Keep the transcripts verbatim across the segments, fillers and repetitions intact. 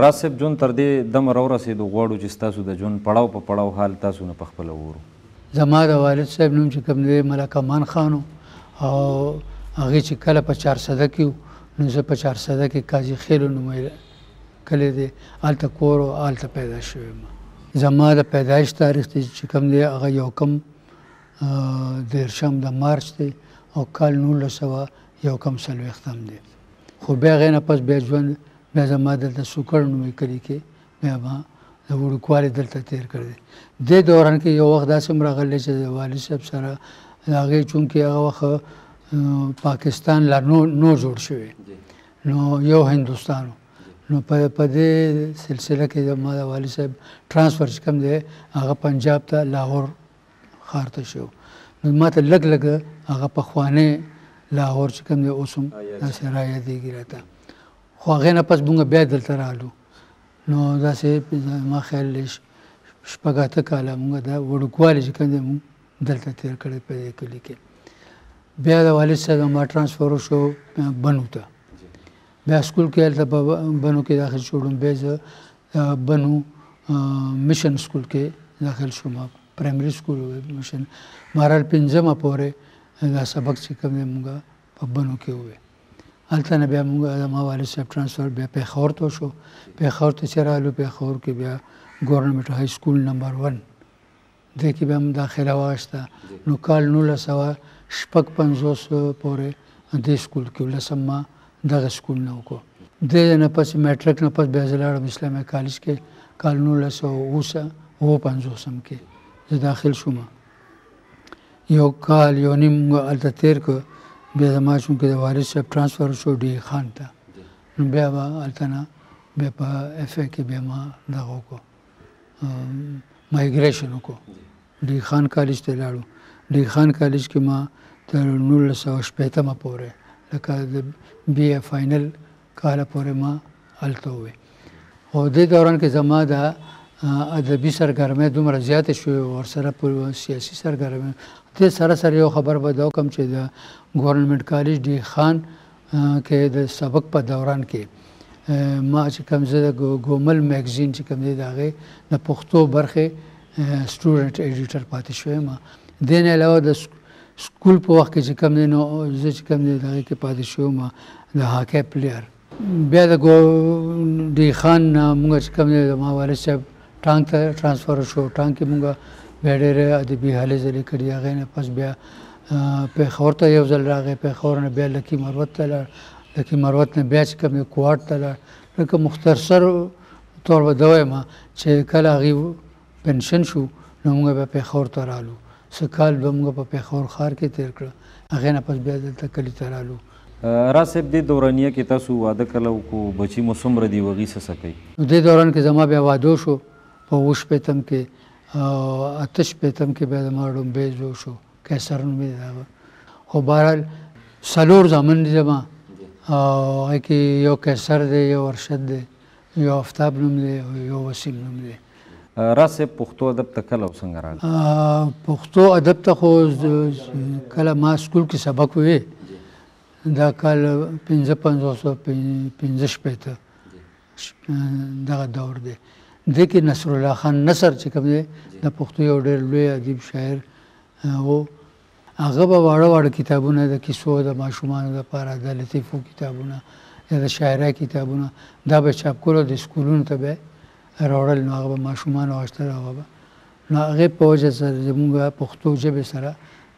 راسب جون تر دې دم را ورسېدو غواړو چې ستاسو د جون پړاو په پړاو حال تاسو نه پخپله وورو. زما د والد صاحب نوم چې کوم دی ملک امان خان و او هغې چې کله په چارسده کې و نو زه په چارسده کې قاضي خیلو نومې کلی دی، هلته کور و هلته پیدا شوی یم. زما د پیدایش تاریخ دی چې کوم دی هغه یو کم دیرشم د مارچ دی او کال نولس سوه یو کم څلوېښت هم دی. خو بیا هغې نه پس بیا ژوند بیا زما دلته سوکړ نومې کلي کې بیا ما د وړوکوالي دلته تېر کړی دی. دې دوران کې یو وخت داسې هم راغلی چې د والد صاحب سره د هغې چونکې هغه وخت پاکستان لا نو جوړ شوی نو یو هندوستان و نو په دې سلسله کې زما د والد صاحب ټرانسفر چې کوم دی هغه پنجاب ته لاهور ښار ته شو. نو ما ته لږ لږ هغه پخوانی لاهور چې کوم دی اوس هم داسې را یادېږي راته. خو هغې نه پس مونږ بیا دلته رالو نو داسې زما خیال دی شپږ اته کاله مونږ دا وړوکوالی چې کوم دی مونږ دلته تېر کړی په دې کلي کې. بیا د والد صاحب زما ټرانسفر وشو بنو ته. بیا سکول کې هلته په بنو کې داخل شوم. بیا زه بنو میشن سکول کې داخل شوم، پرایمري سکول میشن مهال پنځمه پورې دا سبق چې کوم دی مونږ په بنو کې ووی. هلته نه بیا مونږ زما والد صاحب ټرانسفر بیا پېښور ته شو. پېښور ته چې رالو پېښور کې بیا ګورنمنټ های سکول نمبر ون دې کې بیا هم داخله واخیسته. نو کال نولس سوه شپږ پنځوس پورې دې سکول کې ولسم ما دغه سکول نه وکړو. دې نه پسې میټرک نه پس بیا زه لاړم اسلامي کالج کې کال نولس سوه اوس اوه پنځوسم کې زه داخل شوم. یو کال یو نیم مونږ هلته تېر کړو. بیا زما چونکې د وارث صاحب ټرانسفر شو ډي خان ته نو بیا به هلته نه بیا په ایف ای کې بیا ما دغه وکړو مایګریشن وکړو ډي خان کالج ته لاړو. ډي خان کالج کې ما تر نولس سوه شپېتمه پورې لکه د بی اے فاینل کاله پورې ما هلته وی. او دې دوران کې زما د ادبي سرګرمۍ دومره زیاته شوې ورسره په سیاسي سرګرمۍ دې سره سره یو خبر به دا وکړم چې د ګورنمنټ کالج ډي خان کې د سبق په دوران کې ما چې کوم زه د ګومل میګزین چې کوم دی د هغې د پښتو برخې سټوډنټ ایډیټر پاتې شوی یم. دې نه علاوه د سکول په وخت کې چې کوم دی نو زه چې کوم دی د هغې کې پاتې شوی یم د هاکی پلیر. بیا د ډي خان نه مونږ چې کوم دی زما والد صاحب ټانګ ته ټرانسفر شو. ټانګ کې مونږ بیا ډېرې ادبي هلې ځلې کړي. هغې نه پس بیا پېښور ته یو ځل راغی. پېښور نه بیا لکي مروت ته لاړ. لکي مروت نه بیا چې کوم دی کواټ ته لاړ. لکه مختصر طور به دا وایم چې کله هغې پنشن شو نو موږ بیا پېښور ته رالو. څه کال به موږ په پېښور ښار کې تېر کړه. هغې نه پس بیا دلته کلي ته رالو. راز صاحب دې دورانیه کې تاسو واده کله وکړو بچي مو څومره دي وغې څه څه کوي؟ دې دوران کې زما بیا واده شو په اوه شپېتم کې او اته شپېتم کې بیا زما ړومبی زوی شو قیصر نومېد هغه. خو بهرحال څلور زامن دي زما او هغې کې یو قیصر دی، یو ارشد دی، یو افتاب نوم دی یو وسیل نوم دی. راست پښتو ادب ته کله څنګه راغلی؟ پښتو ادب ته خو کله ما سکول کې سبق وی دا کال پنځه پنځوس پنځه شپېته دغه دور دی. دې کې نصر الله خان نصر چې کوم دی د پښتو یو ډېر لوی ادیب شاعر و. هغه به واړه واړه کتابونه د کیسو د ماشومانو لپاره د لطیفو کتابونه یا د شاعرۍ کتابونه دا به چاپ کولو د سکولونو ته به راوړل. نو هغه به ماشومان واخیستل. هغه به نو هغې په وجه سره زموږ پښتو ژبې سره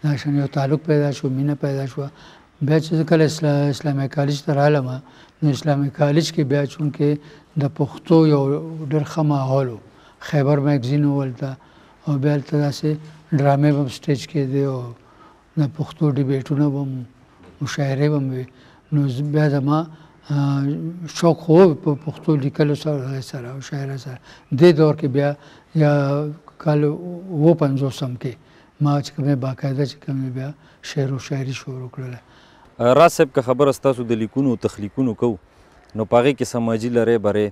دا شان یو تعلق پیدا شو، مینه پیدا شوه. بیا چې کله اسلامي کالج ته راغلم نو اسلامي کالج کې بیا چونکې د پښتو یو ډېر ښه ماحول و. خیبر میګزین و هلته او بیا هلته داسې ډرامې به هم سټیج کېدې او د پښتو ډیبیټونه به هم مشاعرې به هم وې. نو بیا زما شوق خو په پښتو لیکلو سره سره او شاعرۍ سره دې دور کې بیا یا کال اووه پنځوسم کې ما چې کومې باقاعده چې کومې بیا شعر او شاعري شروع کړله. راز صاحب که خبره ستاسو د لیکونو او تخلیقونو کوو نو په هغې کې سماجي لرې برې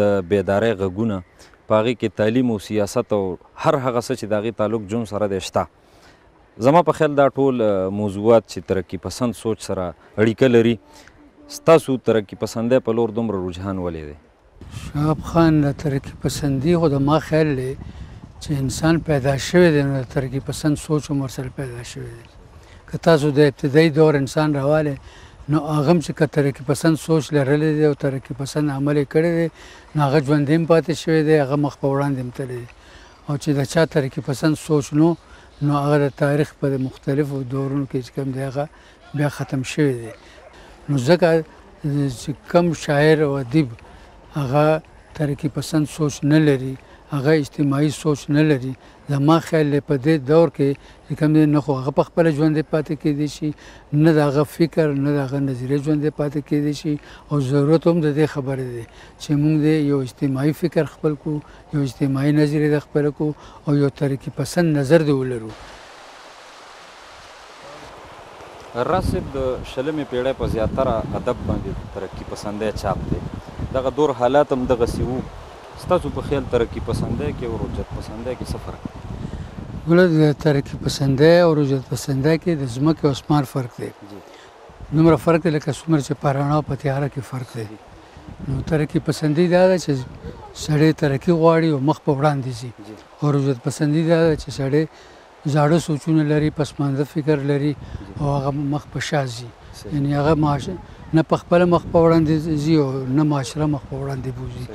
د بیدارۍ غږونه په هغې کې تعلیم او سیاست او هر هغه څه چې د هغې تعلق جون سره دی شته. زما په خیال دا ټول موضوعات چې ترقي پسند سوچ سره اړیکه لري. ستاسو ترقي پسندی په لور دومره رجحان ولې دی؟ شهاب خان د ترقي پسندي خو ما خیال دی چې انسان پیدا شوی دی نو د ترقي پسند سوچ هم ورسره پیدا شوی دی. که تاسو د ابتدایي دور انسان راوالی نو هغه هم چې که ترقي پسند سوچ لرلی دی او ترقي پسند عمل یې کړی دی نو هغه ژوندی هم پاتې شوی دی، هغه مخ په وړاندې هم تللی دی. او چې د چا ترقي پسند سوچ نو نو هغه د تاریخ په مختلفو دورونو کې چې کوم دی هغه بیا ختم شوی دی. نو ځکه چې کم شاعر او ادیب هغه ترقي پسند سوچ نه لري، هغه اجتماعي سوچ نه لري، زما خیال دی په دې دور کې چې کوم دی نه خو هغه په خپله ژوندې پاتې کېدی شي، نه د هغه فکر نه د هغه نظریه ژوندې پاتې کېدی شي. او ضرورت هم د دې خبرې دی چې موږ د یو اجتماعي فکر خپل کو، یو اجتماعي نظریه د خپله کو او یو ترقي پسند نظر دی ولرو. راز صاحب د شلمې پیړۍ په زیاتره ادب باندې ترقي پسندی چاپ دی. دغه دور حالات هم دغسې وو. ستاسو په خیال ترقي پسندی کې او رجعت پسندی کې څه فرق دی؟ ګوله د ترقي پسندی او رجعت پسندی کې د ځمکې او اسمان فرق دی. دومره فرق دی لکه څومره چې په رڼا او په تیاره کې فرق دی. نو ترقي پسندي دا ده چې سړی ترقي غواړي او مخ په وړاندې ځي، او رجعت پسندي دا ده چې سړی زاړه سوچونه لري، پسمانده فکر لري او هغه مخ په شا ځي. یعنې هغه نه په خپله مخ په وړاندې ځي او نه معاشره مخ په وړاندې بوځي.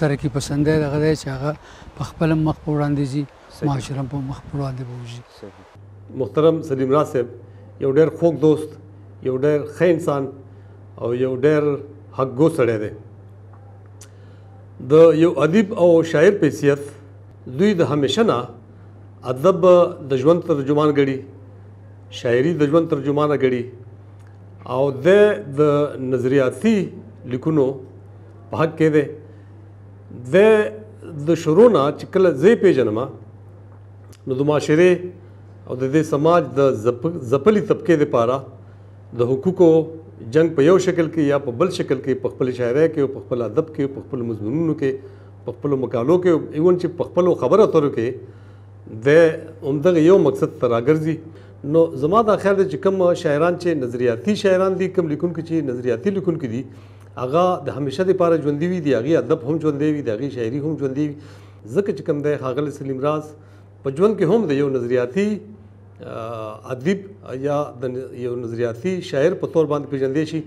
ترقي پسندی دغه دی چې هغه په خپله مخ په وړاندې ځي، معاشره په مخ په وړاندې بوځي. محترم سلیم راز صاحب یو ډېر خوږ دوست، یو ډېر ښه انسان او یو ډېر حقګو سړی دی. د یو ادیب او شاعر په حیثیت دوی د همیشه نه ادب د ژوند ترجمان ګڼي، شاعري د ژوند ترجمانه ګڼي، او د د نظریاتي لیکونو په حق کې دی. د د شروع نه چې کله زه یې پېژنم نو د معاشرې او د دې سماج د ځپلي طبقې دپاره د حقوقو جنګ په یو شکل کې یا په بل شکل کې په خپل شاعرۍ کې او په خپل ادب کې او په خپلو مضمونونو کې په خپلو مقالو کې ایون چې په خپلو خبرو اترو کې د همدغه یو مقصد ته راګرځي. نو زما دا خیال دی چې کوم شاعران چې نظریاتي شاعران دي، کوم لیکونکي چې نظریاتي لیکونکي دي، هغه د همیشه دپاره ژوندي وي، د هغې ادب هم ژوندی وي، د هغې شاعري هم ژوندی وي. ځکه چې کوم دی ښاغلی سلیم راز په ژوند کې هم د یو نظریاتي ادیب یا د یو نظریاتي شاعر په طور باندې پېژندی شي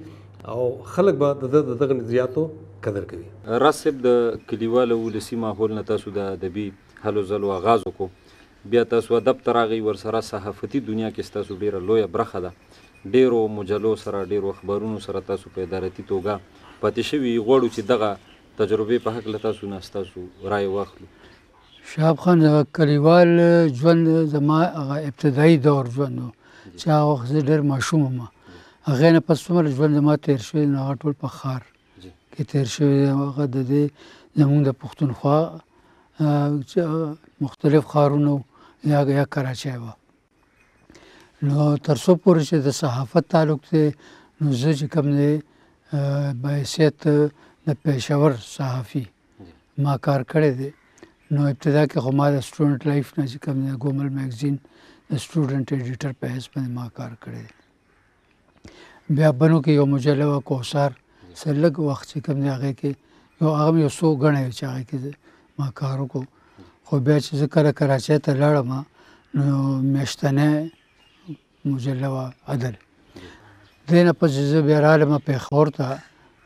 او خلک به د ده د دغه نظریاتو قدر کوي. راز صاحب د کلیوال او ولسي ماحول نه تاسو د ادبي هلو ځلو آغاز وکړو، بیا تاسو ادب ته راغئ، ورسره صحافتي دنیا کې ستاسو ډېره لویه برخه ده. ډېرو مجلو سره، ډېرو اخبارونو سره تاسو په ادارتي توګه پاتې شوي. غواړو چې دغه تجربې په هکله تاسو نه ستاسو رایې واخلو. شهاب خان دغه کلیوال ژوند زما هغه ابتدایي دور ژوند و چې هغه وخت زه ډېر ماشوم وم. هغې نه پس څومره ژوند زما تېر شوی نو هغه ټول په ښار کې تېر شوی دی. هغه د دې زموږ د پښتونخوا مختلف ښارونو یا یا کراچۍ وه. نو تر څو پورې چې د صحافت تعلق دی نو زه چې کوم دی بحیثیت د پېښور صحافي ما کار کړی دی. نو ابتدا کې خو ما د سټوډنټ لایف نه چې کوم د ګومل میگزین د سټوډنټ ایډیټر په حیث باندې ما کار کړی دی. بیا بنو کې یو مجله وه کوثار، سره لږ وخت چې کوم دی هغې کې یو هغه مې یو څو ګڼی وې چې هغې کې ما کار وکړو. خو بیا چې زه کله کراچۍ ته لاړم نو میاشتنۍ مجله وه عدل. دې نه پس زه بیا رالم پېښور ته،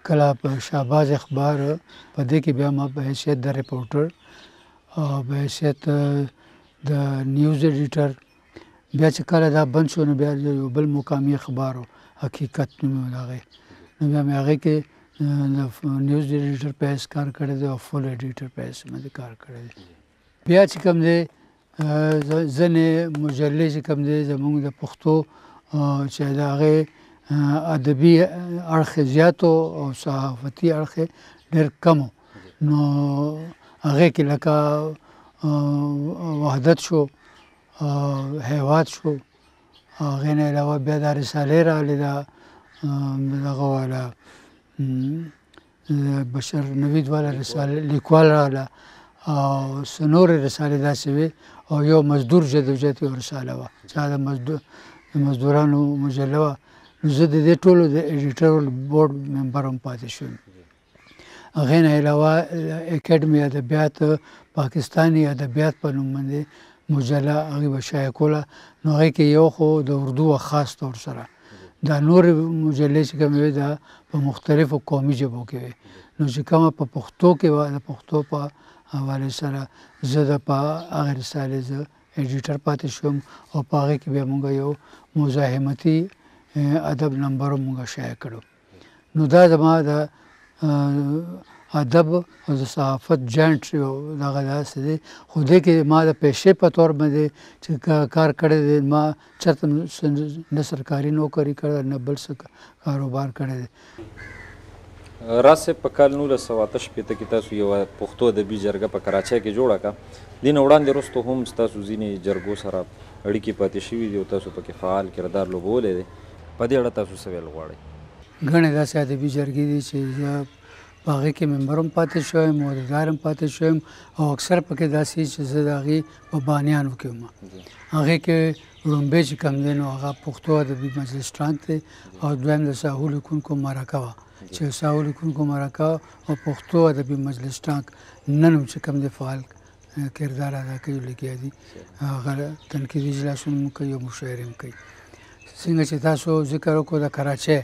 کله په شاباز اخبار په دې کې بیا ما په حیثیت د رپورټر او په حیثیت د نیوز ایډیټر بیا چې کله دا بند شو نو بیا یو بل مقامي اخبار حقیقت نوم یې هغې نو بیا مې هغې کې نیوز ایډیټر په حیث کار کړی دی او فل ایډیټر په حیث باندې کار کړی دی. بیا چې کوم دی ځینې مجلې چې کوم دی زموږ د پښتو چې د هغې ادبي اړخ زیاتو او صحافتي اړخ ډېر کمو. نو هغې کې لکه وحدت شو، هیواد شو، هغې نه علاوه بیا دا رسالې راغلې ده دغه والا بشر نوید والا رسالې لیکوال راغله او څه نورې رسالې داسې وې او یو مزدور جدوجهد یوه رساله وه چې د مزدور د مزدورانو مجله وه. زه د دې ټولو د ایډیټرل بورډ ممبر هم پاتې شوم. هغې نه علاوه اکیډمي ادبیات پاکستاني ادبیات په نوم باندې مجله هغې به شایع کوله. نو هغې کې یو خو د اردو وه خاص طور سره، دا نورې مجلې چې کومې وې دا په مختلفو قومي ژبو کې وې. نو چې کومه په پښتو کې وه د پښتو په حواله سره زه د په هغې رسالې زه ایډیټر پاتې شوم او په هغې کې بیا موږ یو مزاحمتي ادب نمبر موږ شایع کړو. نو دا زما د ادب او د صحافت جاینټ یو دغه داسې دی. خو دې کې ما د پیشې په تور باندې چې کار کړی دی، ما چېرته نه سرکاري نوکري کړې نه بل څه کاروبار کړی دی. راز صاحب په کال نولس سوه اته شپېته کې تاسو یوه پښتو ادبي جرګه په کراچۍ کې جوړه کړه. دې نه وړاندې وروسته هم ستاسو ځینې جرګو سره اړیکې پاتې شوي دي او تاسو پکې فعال کردار لوبولی دی. په دې اړه تاسو څه ویل غواړئ؟ ګڼې داسې ادبي جرګې دي چې زه په هغې کې ممبر هم پاتې شوی یم، عهدهدار هم پاتې شوی یم او اکثر پکې داسې چې زه د هغې په بانیانو کې وم. هغې کې لومبی چې کوم دی نو هغه پښتو ادبي مجلس ټرانټ دی او دویم د ساحو لیکونکو مرکه وه چې ساحو لیکونکو مرکه او پښتو ادبي مجلس ټرانټ نن هم چې کوم دی فعال کردار ادا کوي لګیا دي. هغه تنقیدي اجلاسونه هم کوي او مشاعرې هم کوي. څنګه چې تاسو ذکر وکړو د کراچۍ،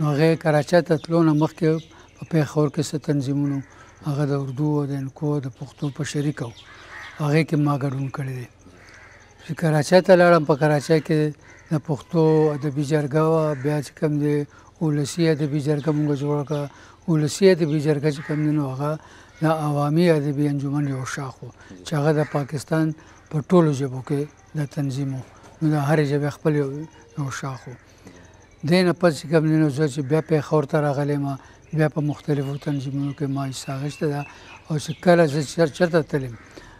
نو هغې کراچۍ ته تلو نه مخکې په پېښور کې څه تنظیمونو هغه د اردو او د انکو د پښتو په شریکه و هغې کې ما ګډون کړی دی. چې کراچۍ ته لاړم په کراچۍ کې د پښتو ادبي جرګه وه. بیا چې کوم دی ولسي ادبي جرګه موږ جوړه کړه. ولسي ادبي جرګه چې کوم دی نو هغه د عوامي ادبي انجمن یو شاخ و چې هغه د پاکستان په ټولو ژبو کې د تنظیم و. نو د هرې ژبې خپل یو نو شاخ و. دې نه پس چې کوم دی نو زه چې بیا پېښور ته راغلی ما بیا په مختلفو تنظیمونو کې ما حصه اخیستې ده او چې کله زه چېرته تلم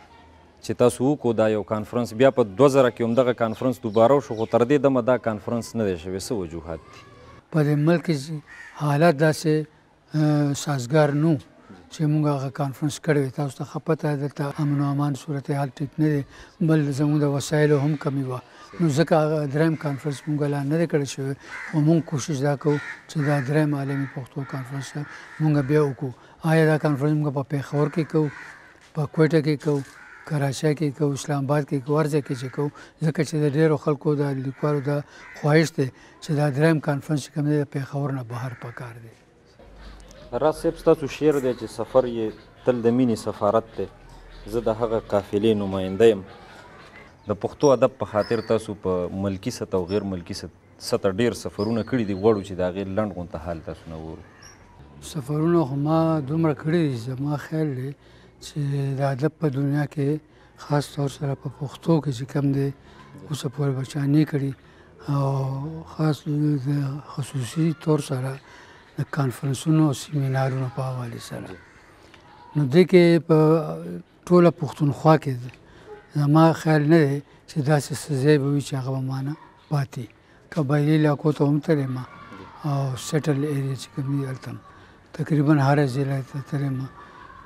چې تاسو وکړو دا یو کانفرنس. بیا په دوه زره کې هم دغه کانفرنس دوباره وشو خو تر دې دمه دا کانفرنس نه دی شوی. څه وجوهات دي؟ په دې ملک کې حالات داسې سازګار نه و چې موږ هغه کانفرنس کړی وي. تاسو ته ښه پته ده دلته امن و امان صورتحال ټیک نه دی، بل زموږ د وسایلو هم کمی وه. نو ځکه هغه دریم کانفرنس موږ لا نه دی کړی شوی خو موږ کوشش دا کوو چې دا دریم عالمي پښتو کانفرنس موږ بیا وکړو. آیا دا کانفرنس موږ په پېښور کې کوو، په کوټه کې کوو، کراچۍ کې کوو، اسلام آباد کې کوو، هر ځای کې چې کوو ځکه چې د ډېرو خلکو د لیکوالو دا خواهش دی چې دا دریم کانفرنس چې کوم دی د پېښور نه بهر پکار دی. راز صاحب ستاسو شعر دی چې سفر یې تل د مینې سفارت دی، زه د هغه قافلې نماینده یم. د پښتو ادب په خاطر تاسو په ملکي سطح او غیر ملکي سطح ډېر سفرونه کړي دي. غواړو چې د هغې لنډ غونته حال تاسو نه وورو. سفرونه خو ما دومره کړي دي زما خیال دی چې د ادب په دنیا کې خاص طور سره په پښتو کې چې کم دی اوس پورې بچانې کړي او خاص خصوصي طور سره د کانفرنسونو او سیمینارونو په حواله سره نو دې کې په ټوله پښتونخوا کې زما خیال نه دی چې داسې څه ځای به وي چې هغه به معنه پاتې قبایلي علاقو ته هم تللی ما او سیټل ایریا چې کوم دی هلته تقریبا هره ضلع ته تللی ما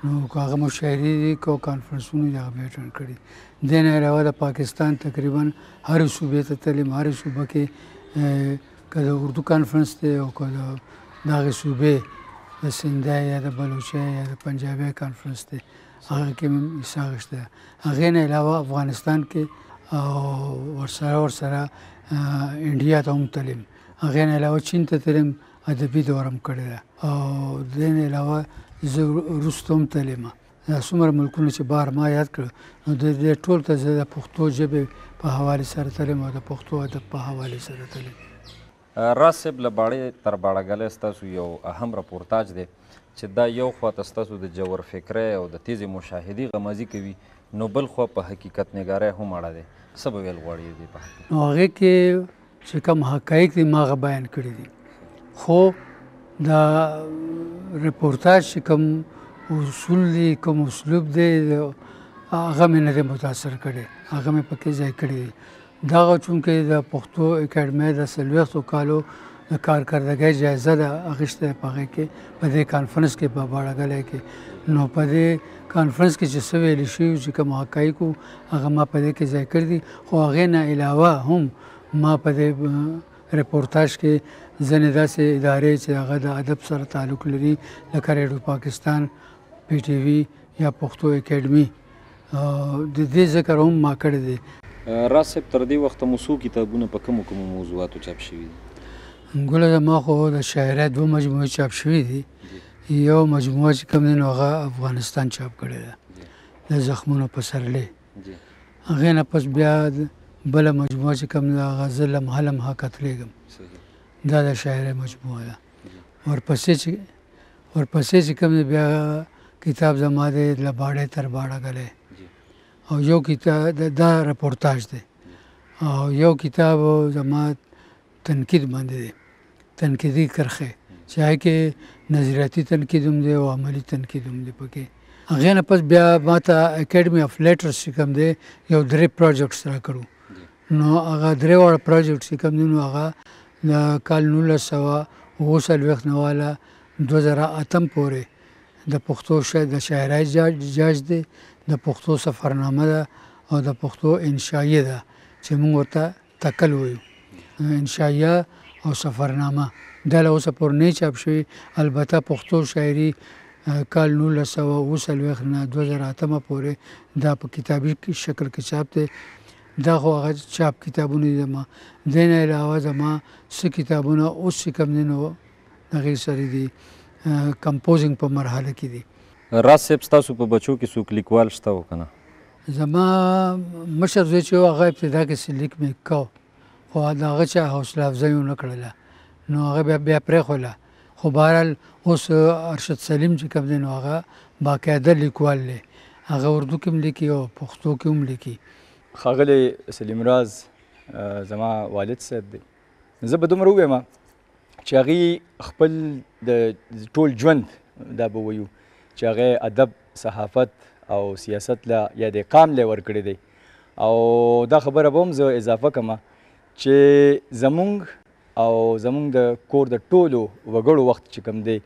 نو هغه مشاعرې دي که کانفرنسونه دي هغه مې اټینډ کړي دې نه علاوه د پاکستان تقریبا هرې صوبې ته تللی یم هرې صوبه کې که د اردو کانفرنس دی او که د دغې صوبې د سنده یا د بلوچۍ یا د پنجابۍ کانفرنس دی هغه کې مې حصه اخیستی ده هغې نه علاوه افغانستان کې او ورسره ورسره انډیا ته هم تللی یم هغې نه علاوه چین ته تللی یم ادبي دوره هم کړې ده او دې نه علاوه زه وروسته هم تللی یم دا څومره ملکونه چې بار ما یاد کړه نو د دې ټول ته زه د پښتو ژبې په حوالې سره تللی یم او د پښتو ادب په حوالې سره تللی یم. راز صاحب له باړې تر باړهګلۍ ستاسو یو اهم راپورتاج دی چې دا یو خوا ته ستاسو د ژور فکرۍ او د تیزې مشاهدې غمازي کوي نو بل خوا په حقیقت نګارۍ هم اړه دی څه به ویل غواړي دې په حقیقت نو هغې کې چې کوم حقایق دي ما هغه بیان کړي دي خو دا ریپورتاج چې کوم اصول دی کوم اسلوب دی هغه مې نه دی متاثر کړی هغه مې پکې ځای کړی دی دغه چونکې د پښتو اکیډمۍ د څلوېښتو کالو د کارکردګۍ جایزه ده اخیستې په هغې کې په دې کانفرنس کې په باړهګلۍ کې نو په دې کانفرنس کې چې څه ویلې شوي چې کوم حقایق وو هغه ما په دې کې ځای کړي دي خو هغې نه علاوه هم ما په دې ریپورتاج کې ځینې داسې ادارې چې هغه د ادب سره تعلق لري لکه ریډیو پاکستان پی ټي وي یا پښتو اکیډمي د دې ذکر هم ما کړی دی. راز صاحب تر دې وخته مو څو کتابونه په کومو کومو موضوعاتو چاپ شوي دي؟ ګوله زما خو د شاعرۍ دوه مجموعې چاپ شوي دي یو مجموعه چې کوم دی نو هغه افغانستان چاپ کړې ده د زخمونو پسرلی هغې نه پس بیا بله مجموعه چې کوم ده هغه زه لمحه لمحه کتلېږم دا د شاعرۍ مجموعه ده ورپسې چې ورپسې چې کوم دی بیا کتاب زما دی له باړې تر باړهګلۍ او یو کتاب دا رپورتاج دی او یو کتاب زما تنقید باندې دی تنقیدي کرښې چې هغې کې نظریاتي تنقید هم دی او عملي تنقید هم دی پکې هغې نه پس بیا ما ته اکیډمي آف لیټرس چې کوم دی یو درې پروجیکټس راکړو نو هغه درې واړه پروجیکټ چې کوم دي نو هغه د کال نولس سوه اوه څلوېښت نه واله دوه زره اتم پورې د پښتو د شاعرۍ جاج دی د پښتو سفرنامه ده او د پښتو انشایه ده چې موږ ورته تکل وایو انشایه او سفرنامه دا له اوسه پورې نه چاپ شوي البته پښتو شاعري کال نولس سوه اوه څلوېښت نه دوه زره اتمه پورې دا په کتابي شکل کې چاپ دی دا خو هغه چاپ کتابونه دي زما دې نه علاوه زما څه کتابونه اوس چې کوم دي نو هغې سره دي کمپوزنګ په مرحله کې دي. راز صاحب ستاسو په بچو کې څوک لیکوال شته و که نه؟ زما مشر زوی چې و هغه ابتدا کې سلیک مې کو خو د هغه چا حوصله افزایي ونه کړله نو هغه بیا بیا پرېښوله خو بهرحال اوس ارشد سلیم چې کوم دی نو هغه باقاعده لیکوال دی هغه اردو کې هم لیکي او پښتو کې هم لیکي. خاغلی سلیم راز زما والد صاحب دی زه به دومره ووایم چې هغې خپل د ټول ژوند دا به ویو چې هغې ادب صحافت او سیاست له یا د قام له ورکړی دی او دا خبره به هم زه اضافه کوم چې زمونږ او زمونږ د کور د ټولو وګړو وخت چې کوم دی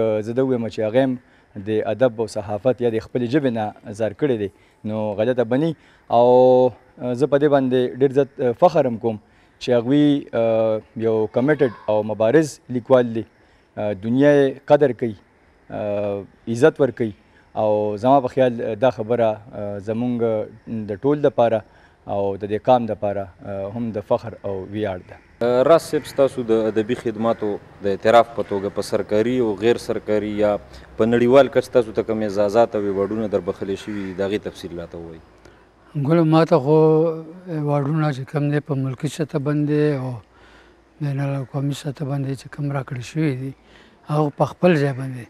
که زه دا ووایم چې هغې هم د ادب او صحافت یا د خپلې ژبې نه زار کړی دی نو غلطه بني او زه په دې باندې ډېر زیات فخر هم کوم چې هغوی یو کمیټډ او مبارز لیکوال دی دنیا قدر کوي عزت ورکوي او زما په خیال دا خبره زمونږ د ټول دپاره او د دې قام دپاره هم د فخر او ویاړ ده. راز صاحب ستاسو د ادبي خدماتو د اعتراف په توګه په سرکاري او غیر سرکاري یا په نړیوال کچ تاسو ته کوم اعزازات او ایواډونه در بخښلي شوي د هغې تفصیل راته ووایي. ګوله ما ته خو ایواډونه چې کوم دی په ملکي سطح باندې او بین الاقوامي سطح باندې چې کوم راکړل شوي دي هغه په خپل ځای باندې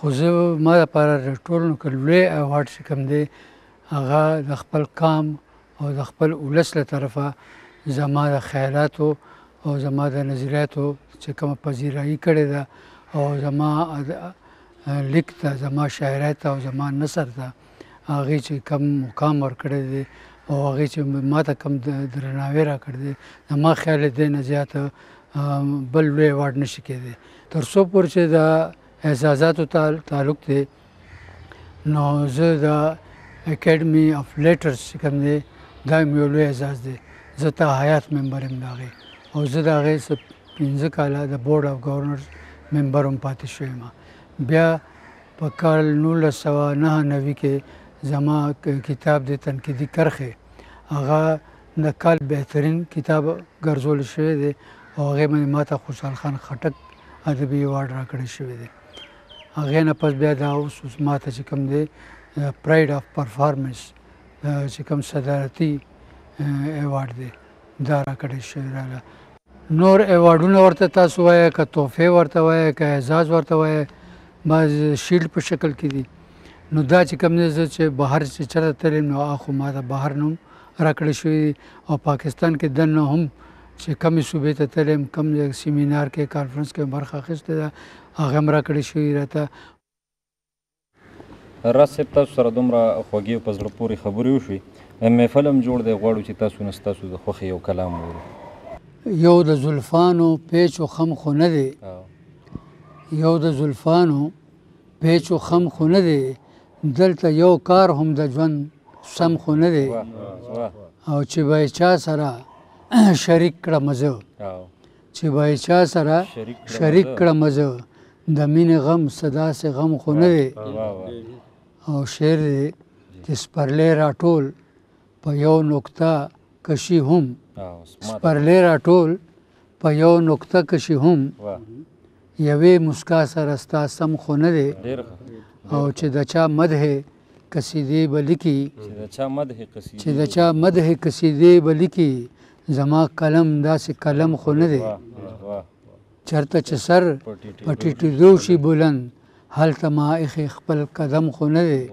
خو زه ما لپاره د ټولو نه لوی اواډ چې کوم دی هغه د خپل کام او د خپل ولس له طرفه زما د خیالاتو او زما د نظریاتو چې کومه پذیرایی کړې ده او زما لیک ته زما شاعرۍ ته او زما نثر ته هغې چې کوم مقام ورکړی دی او هغې چې ما ته کوم درناوی راکړی دی زما خیال دی نه زیاته بل لوی اواډ نه شي کېدی تر څو پورې چې د احساساتو تعلق دی نو زه د اکیډمي آف لیټرز چې کوم دی دا مې یو لوی احساس دی زه ته حیات ممبر یم د هغې او زه د هغې څه پنځه کاله د بورډ آف ګورنرز ممبر هم پاتې شوی یم بیا په کال نولس سوه نهه نوي کې زما کتاب د تنقیدي کرښې هغه د کال بهترین کتاب ګرځول شوی دی او هغې باندې ما ته خوشحال خان خټک ادبي اواډ راکړی شوی دی هغې نه پس بیا دا اوس اوس ما ته چې کوم دی پرایډ آف پرفارمنس چې کوم صدارتي اواډ دی دا راکړی شوی راله نور اواډونه ورته تاسو وایه که تحفې ورته وایه که اعزاز ورته وایه باز شیلډ په شکل کې دي نو دا چې کوم دی زه چې بهر چې چېرته تللی نو هغه خو ما ته بهر نه هم راکړی شوي او پاکستان کې دننه هم چې کمې صوبې ته تللی یم کوم سیمینار کې کانفرنس کې برخه اخیستې ده هغه هم راکړی شوي راته راز صاحب تاسو سره دومره خوږې او په زړه پورې خبرې وشوې مې فلم جوړ دی غواړو چې تاسو نه ستاسو د خوښې یو کلام وورو یو د زلفانو پیچ و خم خو نه دی یو د زلفانو پیچ و خم خو نه دی دلته یو کار هم د ژوند سم خو نه دی او چې به چا سره شریک کړم زه چې به چا سره شریک کړم زه د مینې غم څه داسې غم خو نه دی او شعر دی چې سپرلی راټول په یو نقطه کشي هم سپرلی راټول په یو نقطه کشي هم یوې مسکا سره ستا سم خو نه دی او چې د چا مدح قصیدې به لیکي چې د چا مدح قصیدې به لیکي زما قلم داسې قلم خو نه دی چېرته چې سر په ټیټېدو شي بلند هلته ما ایښی خپل قدم خو نه دی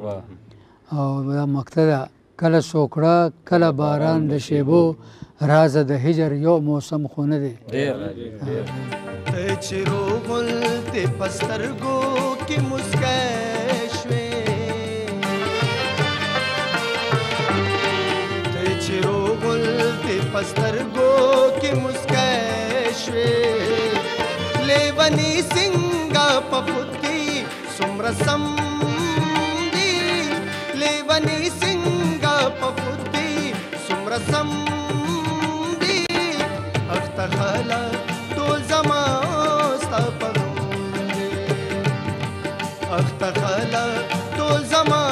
او دا مقطع ده کله سوکړه کله باران د شیبو رازه د هجر یو موسم خو نه دی چې روغل ته په سترګو کې مسکۍ شوې چې روغل ته په سترګو کې مسکۍ شوې لیوني څنګه په خود کې څومره سم دي لیوني څنګه په خود کې څومره سم دي اخته خاله ټول زما اختخلا ټول زما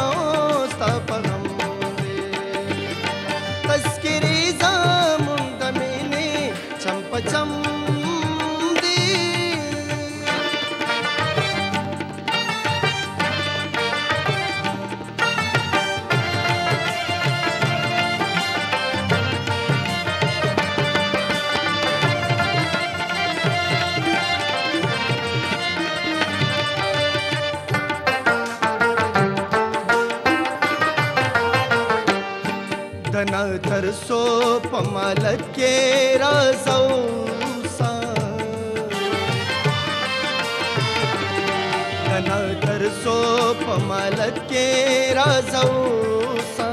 ستا په غم دی تذکرې زموږ د مینې چم په چم دی تر سو په مالک کې رازوسا دنا تر سو په مالک کې رازوسا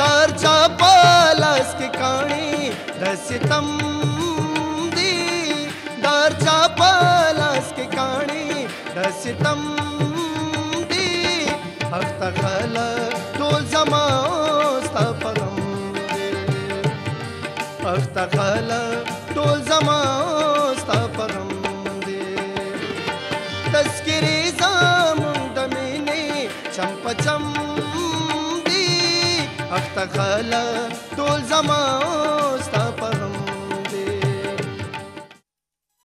دار چا پالاس کې کاني رستم دی دار چا پالاس کې کاني رستم دی هفت خلا ټول زما اختخلا ټول زما ستا په غم دی تذکرې زموږ د مینې چم په چم دی اختخلا ټول زما ستا